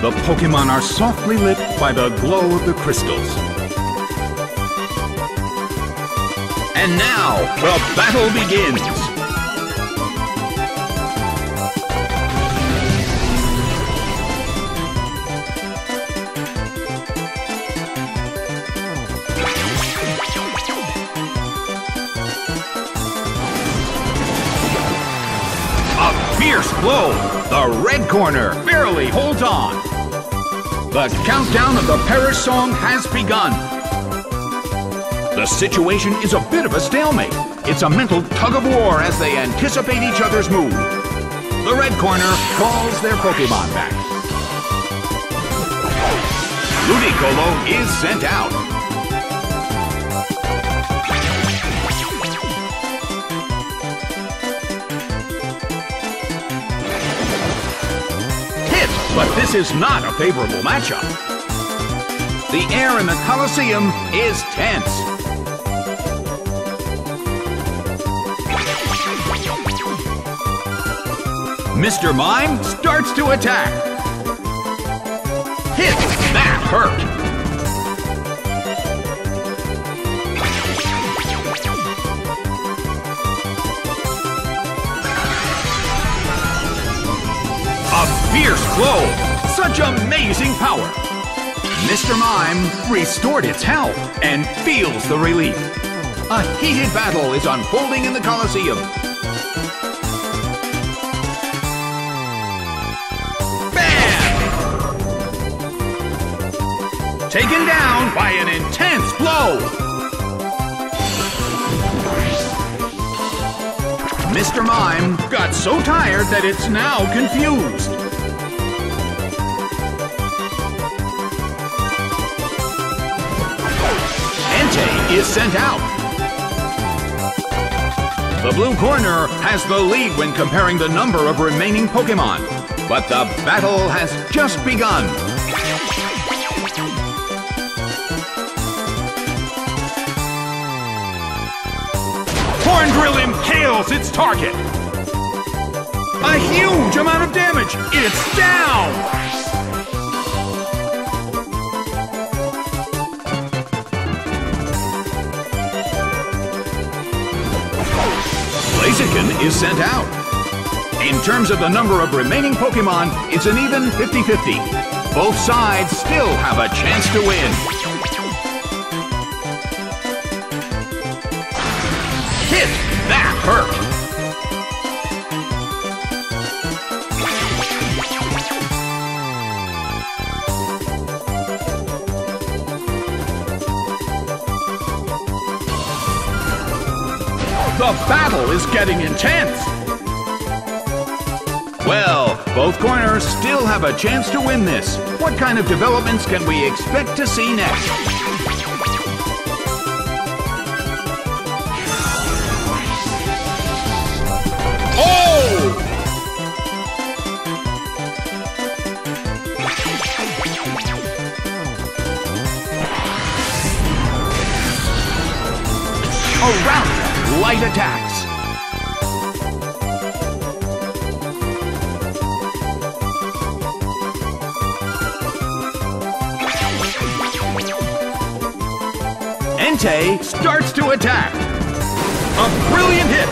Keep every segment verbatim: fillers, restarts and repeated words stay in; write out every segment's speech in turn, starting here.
The Pokémon are softly lit by the glow of the crystals. And now, the battle begins! A fierce blow! The red corner barely holds on! The countdown of the Paris song has begun! The situation is a bit of a stalemate. It's a mental tug-of-war as they anticipate each other's move. The red corner calls their Pokémon back. Ludicolo is sent out. Hit, but this is not a favorable matchup. The air in the Colosseum is tense. Mister Mime starts to attack. Hit! That hurt! A fierce blow! Such amazing power! Mister Mime restored its health and feels the relief. A heated battle is unfolding in the Colosseum. Taken down by an intense blow! Mister Mime got so tired that it's now confused. Entei is sent out. The blue corner has the lead when comparing the number of remaining Pokémon, but the battle has just begun. Horn Drill impales its target! A huge amount of damage! It's down! Blaziken is sent out. In terms of the number of remaining Pokémon, it's an even fifty fifty. Both sides still have a chance to win. Hit! That hurt! The battle is getting intense! Well, both corners still have a chance to win this. What kind of developments can we expect to see next? A round of light attacks. Entei starts to attack. A brilliant hit.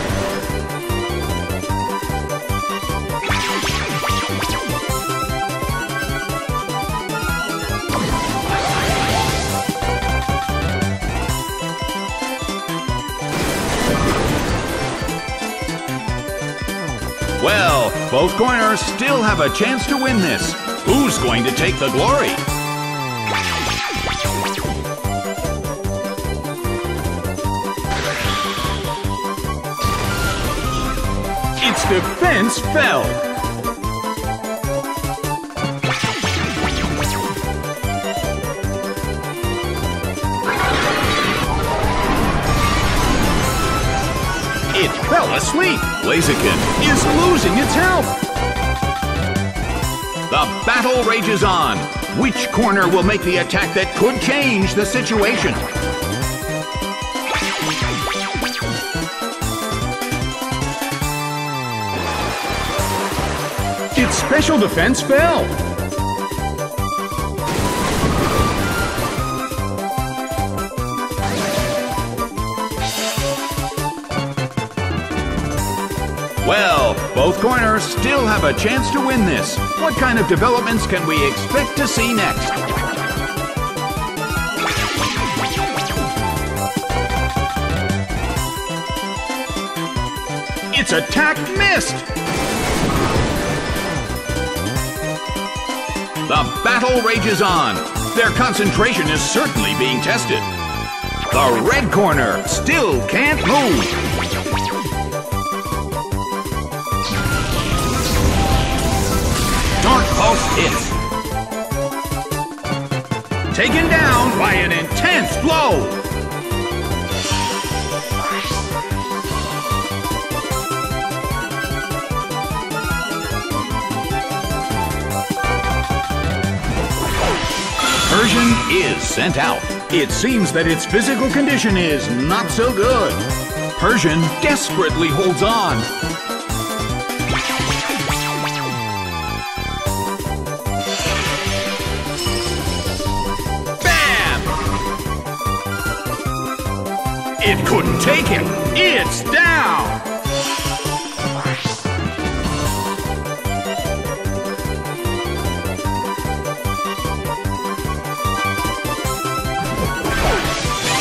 Well, both corners still have a chance to win this. Who's going to take the glory? Its defense fell. It fell asleep. Blaziken is losing its health. The battle rages on. Which corner will make the attack that could change the situation? Its special defense fell. Both corners still have a chance to win this. What kind of developments can we expect to see next? Its attack missed! The battle rages on. Their concentration is certainly being tested. The red corner still can't move. Hits. Taken down by an intense blow. Persian is sent out. It seems that its physical condition is not so good. Persian desperately holds on. It couldn't take him. It's down.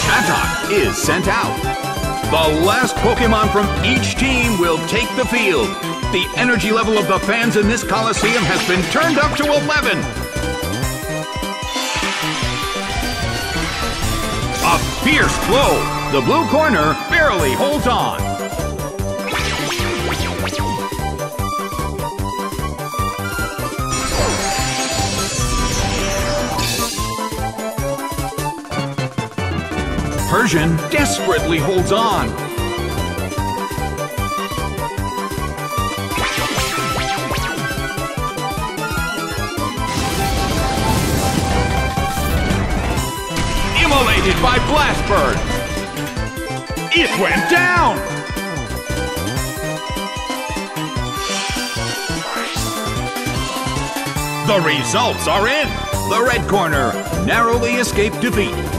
Shadok is sent out. The last Pokémon from each team will take the field. The energy level of the fans in this Colosseum has been turned up to eleven. A fierce blow. The blue corner barely holds on. Persian desperately holds on. Immolated by Blast Bird. It went down! The results are in! The red corner narrowly escaped defeat.